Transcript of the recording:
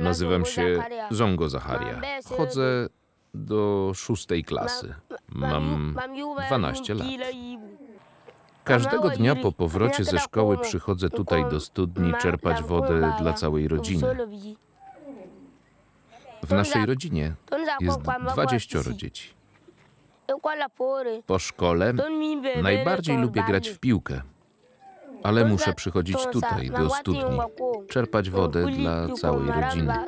Nazywam się Zongo Zacharia. Chodzę do 6. klasy. Mam 12 lat. Każdego dnia po powrocie ze szkoły przychodzę tutaj do studni czerpać wodę dla całej rodziny. W naszej rodzinie jest 20 dzieci. Po szkole najbardziej lubię grać w piłkę, ale muszę przychodzić tutaj do studni, czerpać wodę dla całej rodziny.